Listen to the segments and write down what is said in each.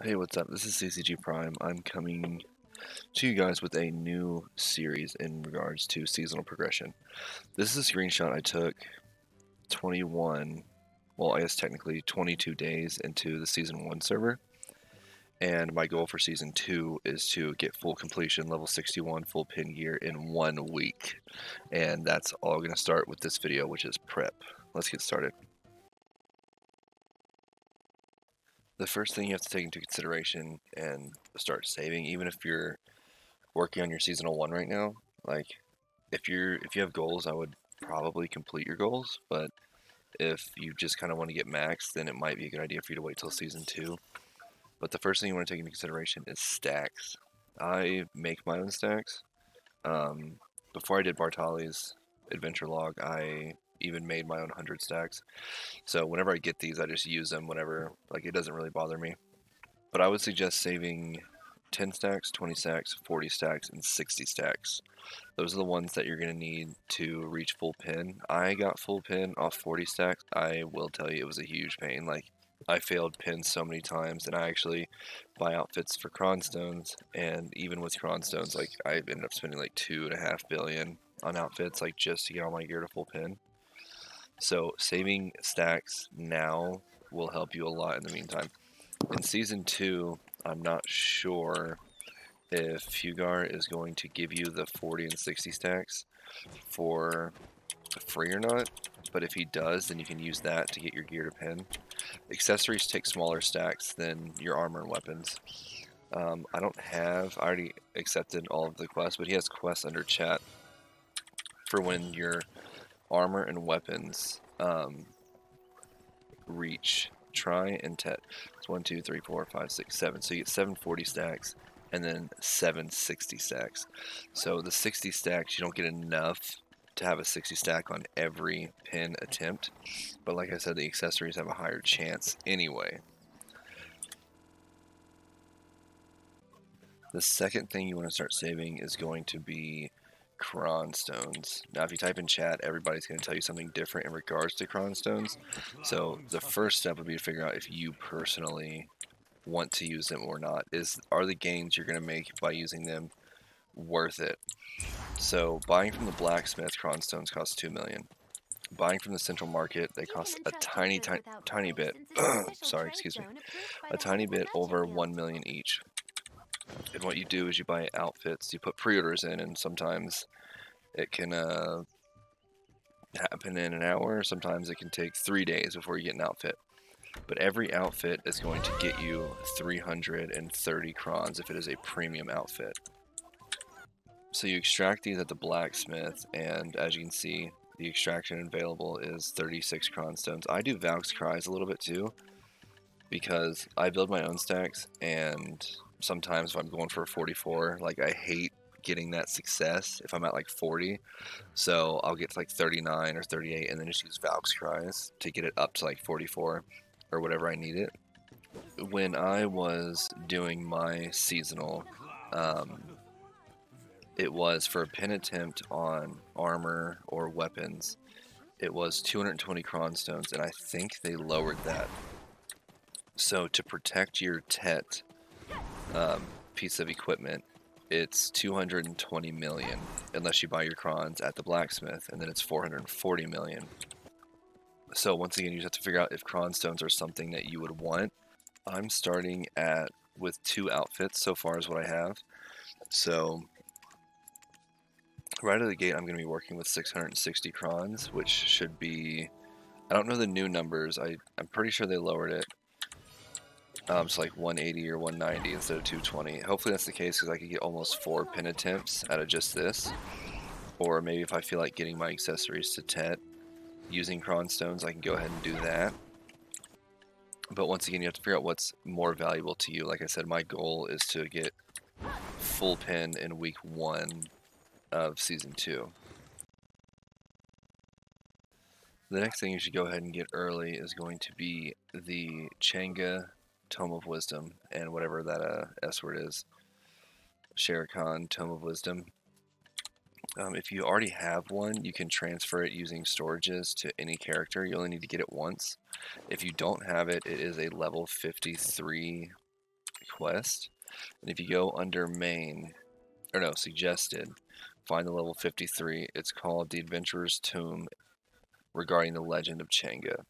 Hey, what's up? This is CCG Prime. I'm coming to you guys with a new series in regards to seasonal progression. This is a screenshot I took 21, well, I guess technically 22 days into the Season 1 server. And my goal for Season 2 is to get full completion, level 61, full pin gear in 1 week. And that's all I'm going to start with this video, which is prep. Let's get started. The first thing you have to take into consideration and start saving, even if you're working on your seasonal one right now, like if you have goals, I would probably complete your goals. But if you just kind of want to get maxed, then it might be a good idea for you to wait till Season 2. But the first thing you want to take into consideration is stacks. I make my own stacks. Before I did Bartali's adventure log, I even made my own 100 stacks. So whenever I get these, I just use them whenever, like, it doesn't really bother me. But I would suggest saving 10 stacks, 20 stacks, 40 stacks, and 60 stacks. Those are the ones that you're going to need to reach full pin. I got full pin off 40 stacks. I will tell you, it was a huge pain. Like, I failed pin so many times, and I actually buy outfits for cron stones, and even with cron stones, like, I ended up spending like 2.5 billion on outfits, like, just to get all my gear to full pin. So saving stacks now will help you a lot in the meantime. In Season 2, I'm not sure if Hugar is going to give you the 40 and 60 stacks for free or not, but if he does, then you can use that to get your gear to pin. Accessories take smaller stacks than your armor and weapons. I already accepted all of the quests, but he has quests under chat for when you're armor and weapons reach try and tet. It's 1 2 3 4 5 6 7, so you get 7 40 stacks and then 7 60 stacks. So the 60 stacks, you don't get enough to have a 60 stack on every pin attempt, but like I said, the accessories have a higher chance anyway. The second thing you want to start saving is going to be cron stones. Now, if you type in chat, everybody's going to tell you something different in regards to cron stones. So the first step would be to figure out if you personally want to use them or not. Are the gains you're going to make by using them worth it? So buying from the blacksmith, cron stones cost 2 million. Buying from the central market, they cost a tiny bit. Sorry, excuse me, a tiny bit over 1 million each. And what you do is you buy outfits, you put pre-orders in, and sometimes it can happen in an hour, sometimes it can take 3 days before you get an outfit. But every outfit is going to get you 330 crons if it is a premium outfit. So you extract these at the blacksmith, and as you can see, the extraction available is 36 cron stones. I do Valk's Cries a little bit too, because I build my own stacks, and sometimes if I'm going for a 44, like, I hate getting that success if I'm at like 40, so I'll get to like 39 or 38 and then just use Valk's Cries to get it up to like 44 or whatever I need it. When I was doing my seasonal, it was for a pin attempt on armor or weapons, it was 220 cron stones, and I think they lowered that. So to protect your tet piece of equipment, it's 220 million unless you buy your crons at the blacksmith, and then it's 440 million. So once again, you just have to figure out if cron stones are something that you would want. I'm starting with 2 outfits so far is what I have. So right out of the gate, I'm going to be working with 660 crons, which should be, I don't know the new numbers, I'm pretty sure they lowered it. It's like 180 or 190 instead of 220. Hopefully that's the case, because I could get almost 4 pin attempts out of just this. Or maybe if I feel like getting my accessories to tet using cron stones, I can go ahead and do that. But once again, you have to figure out what's more valuable to you. Like I said, my goal is to get full pin in week 1 of Season 2. The next thing you should go ahead and get early is going to be the Cheonga Tome of Wisdom, and whatever that S word is, Shere Khan Tome of Wisdom. If you already have one, you can transfer it using storages to any character. You only need to get it once. If you don't have it, it is a level 53 quest. And if you go under main, or no, suggested, find the level 53. It's called The Adventurer's Tomb Regarding the Legend of Cheonga.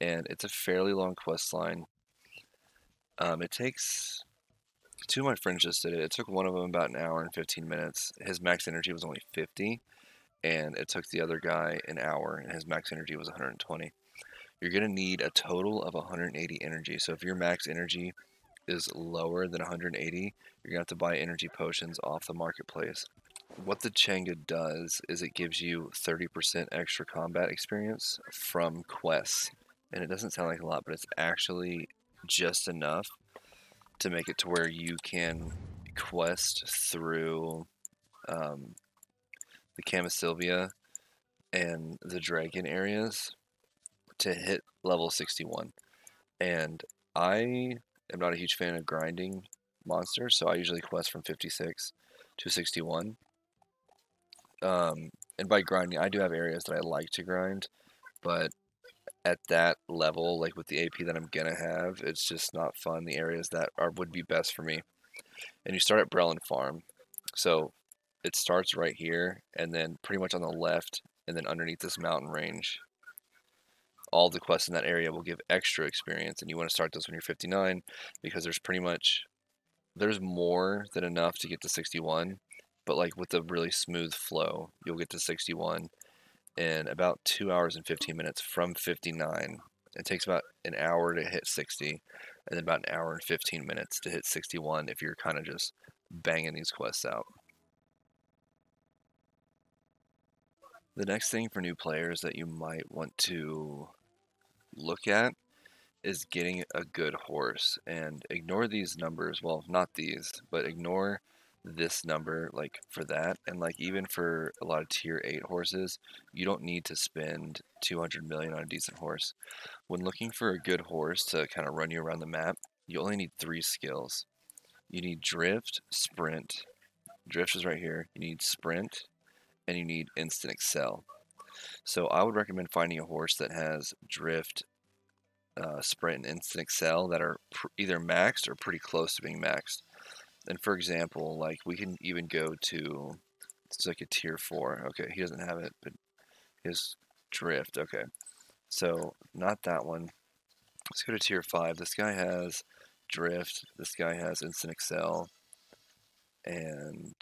And it's a fairly long quest line. It takes... Two of my friends just did it. It took one of them about an hour and 15 minutes. His max energy was only 50. And it took the other guy an hour, and his max energy was 120. You're going to need a total of 180 energy. So if your max energy is lower than 180, you're going to have to buy energy potions off the marketplace. What the Cheonga does is it gives you 30% extra combat experience from quests. And it doesn't sound like a lot, but it's actually just enough to make it to where you can quest through the Camasylvia and the dragon areas to hit level 61. And I am not a huge fan of grinding monsters, so I usually quest from 56 to 61. And by grinding, I do have areas that I like to grind, but at that level, like with the AP that I'm gonna have, it's just not fun. The areas that would be best for me. And you start at Brellin Farm. So it starts right here, and then pretty much on the left, and then underneath this mountain range. All the quests in that area will give extra experience, and you want to start this when you're 59, because there's pretty much, there's more than enough to get to 61, but like with a really smooth flow, you'll get to 61 in about 2 hours and 15 minutes from 59. It takes about an hour to hit 60, and then about an hour and 15 minutes to hit 61 if you're kind of just banging these quests out. The next thing for new players that you might want to look at is getting a good horse. And ignore these numbers, well, not these, but ignore this number, like, for that. And, like, even for a lot of tier 8 horses, you don't need to spend 200 million on a decent horse. When looking for a good horse to kind of run you around the map, you only need 3 skills. You need drift, sprint. Drift is right here. You need sprint, and you need instant excel. So I would recommend finding a horse that has drift, sprint, and instant excel that are either maxed or pretty close to being maxed. And for example, like we can even go to, it's like a tier 4. Okay, he doesn't have it, but his drift. Okay, so not that one. Let's go to tier 5. This guy has drift. This guy has instant excel and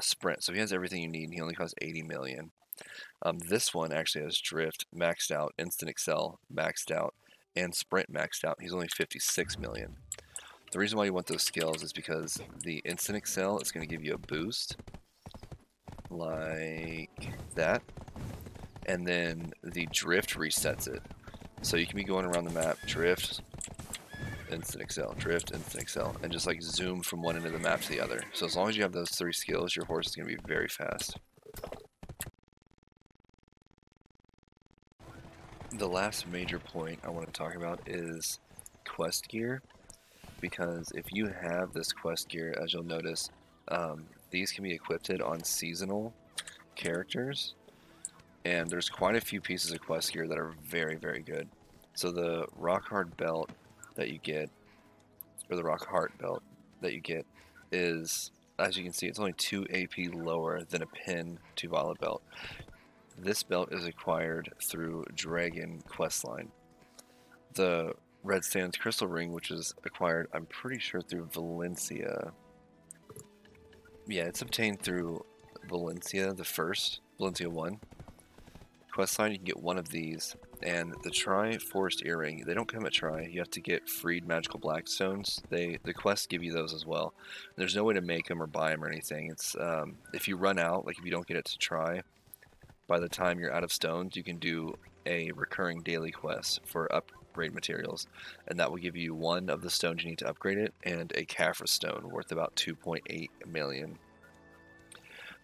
sprint. So he has everything you need, and he only costs 80 million. This one actually has drift maxed out, instant excel maxed out, and sprint maxed out. He's only 56 million. The reason why you want those skills is because the instant excel is going to give you a boost like that, and then the drift resets it. So you can be going around the map, drift, instant excel, drift, instant excel, and just like zoom from one end of the map to the other. So as long as you have those 3 skills, your horse is going to be very fast. The last major point I want to talk about is quest gear, because if you have this quest gear, as you'll notice, these can be equipped on seasonal characters, and there's quite a few pieces of quest gear that are very, very good. So the rock hard belt that you get, or the rock heart belt that you get, is, as you can see, it's only 2 AP lower than a pin Tuvala belt. This belt is acquired through dragon questline. The red sands crystal ring, which is acquired, I'm pretty sure, through Valencia. Yeah, it's obtained through Valencia the first, Valencia 1. Questline, you can get one of these, and the Tri-Forest Earring, they don't come at Tri, you have to get freed magical blackstones. The quests give you those as well. There's no way to make them or buy them or anything. It's if you run out, like if you don't get it to Tri, by the time you're out of stones, you can do a recurring daily quest for upgrade materials, and that will give you one of the stones you need to upgrade it, and a Kafra stone worth about 2.8 million.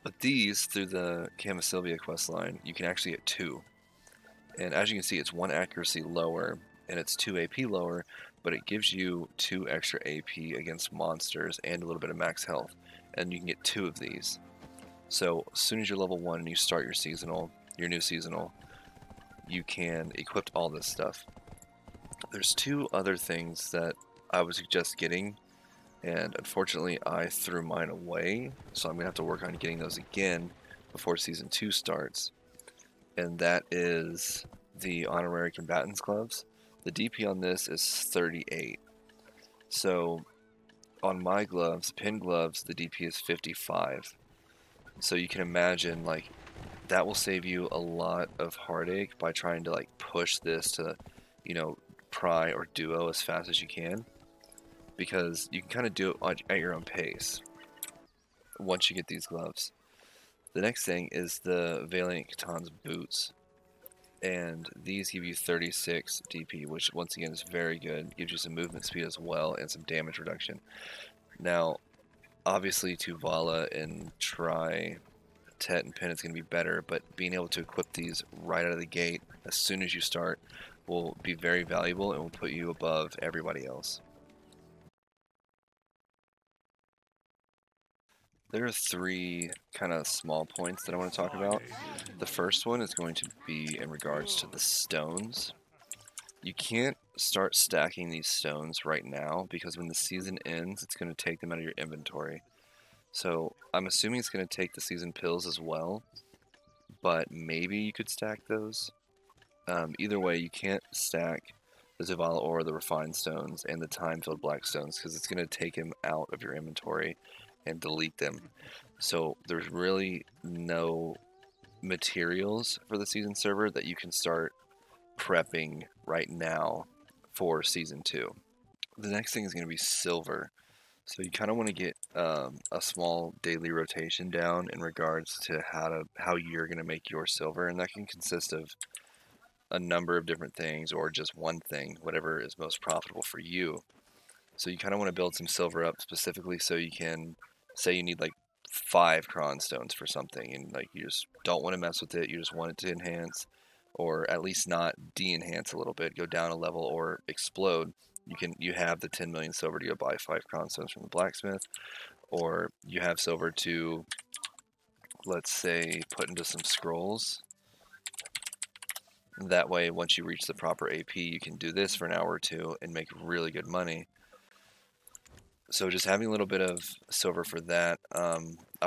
But these, through the Camasylvia questline, you can actually get 2. And as you can see, it's 1 accuracy lower, and it's 2 AP lower, but it gives you 2 extra AP against monsters and a little bit of max health. And you can get 2 of these. So as soon as you're level 1 and you start your seasonal, your new seasonal, you can equip all this stuff. There's 2 other things that I would suggest getting And unfortunately, I threw mine away, so I'm going to have to work on getting those again before Season 2 starts. And that is the Honorary Combatants Clubs. The DP on this is 38. So on my gloves, pin gloves, the DP is 55. So you can imagine, like, that will save you a lot of heartache by trying to, like, push this to, you know, pry or duo as fast as you can, because you can kind of do it at your own pace once you get these gloves. The next thing is the Valiant Catan's boots, and these give you 36 DP, which once again is very good. Gives you some movement speed as well and some damage reduction. Now, obviously, Tuvala and Tri, Tet and Pin is going to be better, but being able to equip these right out of the gate as soon as you start will be very valuable and will put you above everybody else. There are three kind of small points that I want to talk about. The first one is going to be in regards to the stones. You can't start stacking these stones right now because when the season ends, it's going to take them out of your inventory. So I'm assuming it's going to take the season pills as well, but maybe you could stack those. Either way, you can't stack the Tuvala or the refined stones and the time-filled black stones because it's going to take them out of your inventory and delete them. So there's really no materials for the season server that you can start prepping right now for season 2. The next thing is going to be silver. So you kind of want to get a small daily rotation down in regards to how you're going to make your silver, and that can consist of a number of different things or just one thing, whatever is most profitable for you. So you kind of want to build some silver up specifically so you can say you need like 5 cron stones for something, and like you just don't want to mess with it, you just want it to enhance, or at least not de-enhance a little bit, go down a level or explode. You have the 10 million silver to go buy 5 cron stones from the blacksmith, or you have silver to, let's say, put into some scrolls. That way, once you reach the proper AP, you can do this for an hour or two and make really good money. So just having a little bit of silver for that, I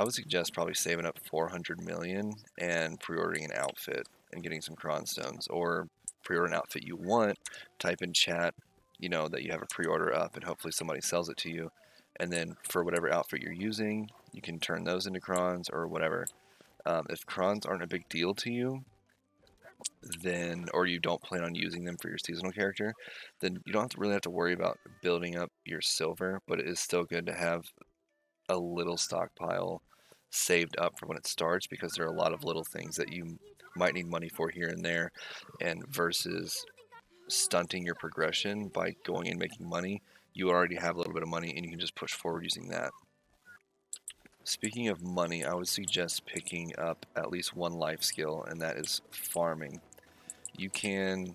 would suggest probably saving up 400 million and pre-ordering an outfit and getting some cron stones, or pre-order an outfit you want, type in chat, you know, that you have a pre-order up, and hopefully somebody sells it to you. And then for whatever outfit you're using, you can turn those into crons or whatever. If crons aren't a big deal to you, then, or you don't plan on using them for your seasonal character, then you don't really have to worry about building up your silver, but it is still good to have a little stockpile saved up for when it starts, because there are a lot of little things that you might need money for here and there, and versus stunting your progression by going and making money, you already have a little bit of money and you can just push forward using that. Speaking of money, I would suggest picking up at least one life skill, and that is farming. You can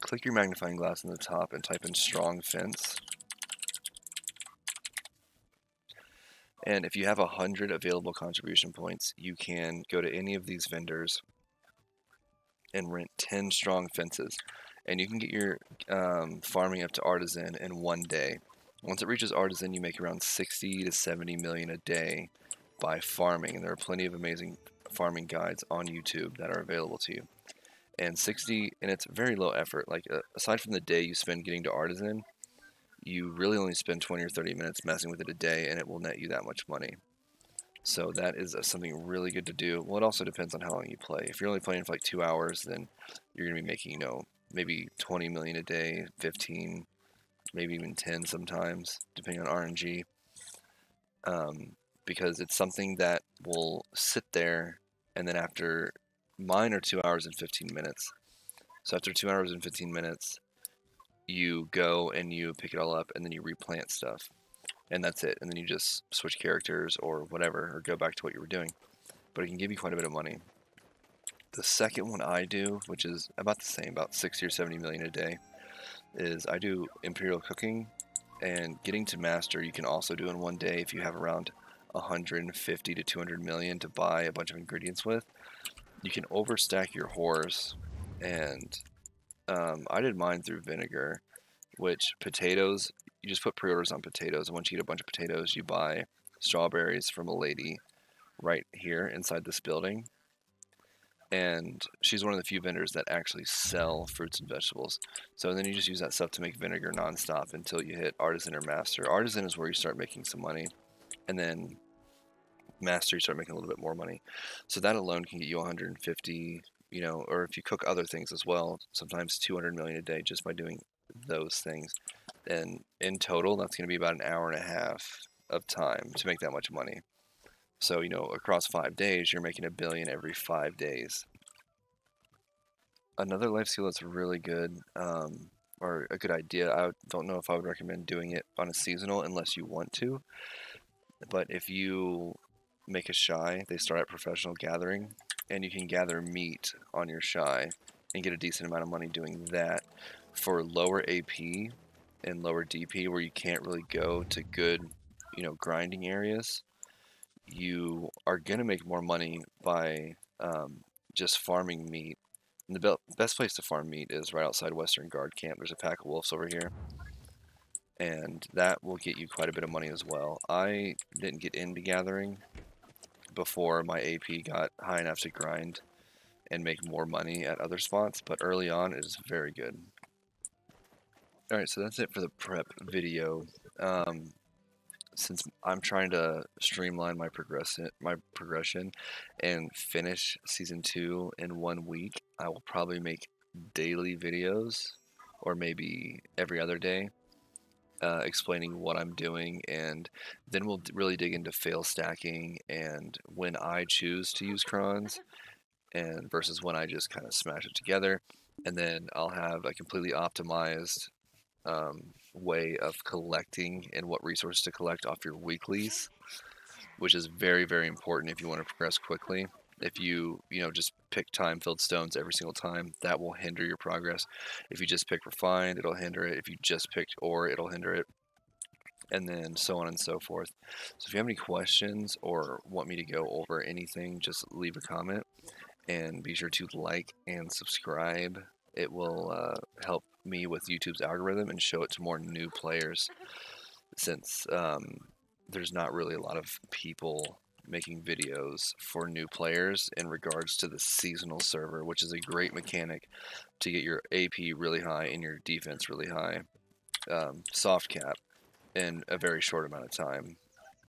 click your magnifying glass in the top and type in strong fence. And if you have 100 available contribution points, you can go to any of these vendors and rent 10 strong fences. And you can get your farming up to artisan in one day. Once it reaches artisan, you make around 60 to 70 million a day by farming, and there are plenty of amazing farming guides on YouTube that are available to you. And 60, and it's very low effort. Like, aside from the day you spend getting to artisan, you really only spend 20 or 30 minutes messing with it a day, and it will net you that much money. So that is something really good to do. Well, it also depends on how long you play. If you're only playing for like 2 hours, then you're going to be making, you know, maybe 20 million a day, 15, maybe even 10 sometimes, depending on RNG, because it's something that will sit there, and then after mine are 2 hours and 15 minutes. So after 2 hours and 15 minutes, you go and you pick it all up, and then you replant stuff, and that's it. And then you just switch characters or whatever, or go back to what you were doing. But it can give you quite a bit of money. The second one I do, which is about the same, about 60 or 70 million a day, is I do imperial cooking, and getting to master you can also do in one day if you have around 150 to 200 million to buy a bunch of ingredients with. You can overstack your horse, and I did mine through vinegar, which potatoes you just put pre-orders on potatoes, and once you get a bunch of potatoes, you buy strawberries from a lady right here inside this building. And she's one of the few vendors that actually sell fruits and vegetables. So then you just use that stuff to make vinegar nonstop until you hit artisan or master. Artisan is where you start making some money, and then master you start making a little bit more money. So that alone can get you 150, you know, or if you cook other things as well, sometimes 200 million a day just by doing those things. And in total, that's going to be about an hour and a half of time to make that much money. So, you know, across 5 days, you're making $1 billion every 5 days. Another life skill that's really good, or a good idea, I don't know if I would recommend doing it on a seasonal unless you want to. But if you make a shy, they start at professional gathering, and you can gather meat on your shy and get a decent amount of money doing that for lower AP and lower DP where you can't really go to good, you know, grinding areas. You are going to make more money by just farming meat. And the best place to farm meat is right outside Western Guard Camp. There's a pack of wolves over here. And that will get you quite a bit of money as well. I didn't get into gathering before my AP got high enough to grind and make more money at other spots. But early on, it is very good. Alright, so that's it for the prep video. Since I'm trying to streamline my progression and finish Season 2 in 1 week, I will probably make daily videos, or maybe every other day, explaining what I'm doing, and then we'll really dig into fail stacking and when I choose to use crons and versus when I just kind of smash it together, and then I'll have a completely optimized way of collecting and what resources to collect off your weeklies, which is very, very important if you want to progress quickly. If you know, just pick time-filled stones every single time, that will hinder your progress. If you just pick refined, it'll hinder it. If you just picked ore, it'll hinder it. And then so on and so forth. So if you have any questions or want me to go over anything, just leave a comment and be sure to like and subscribe. It will help me with YouTube's algorithm and show it to more new players, since there's not really a lot of people making videos for new players in regards to the seasonal server, which is a great mechanic to get your AP really high and your defense really high, soft cap, in a very short amount of time.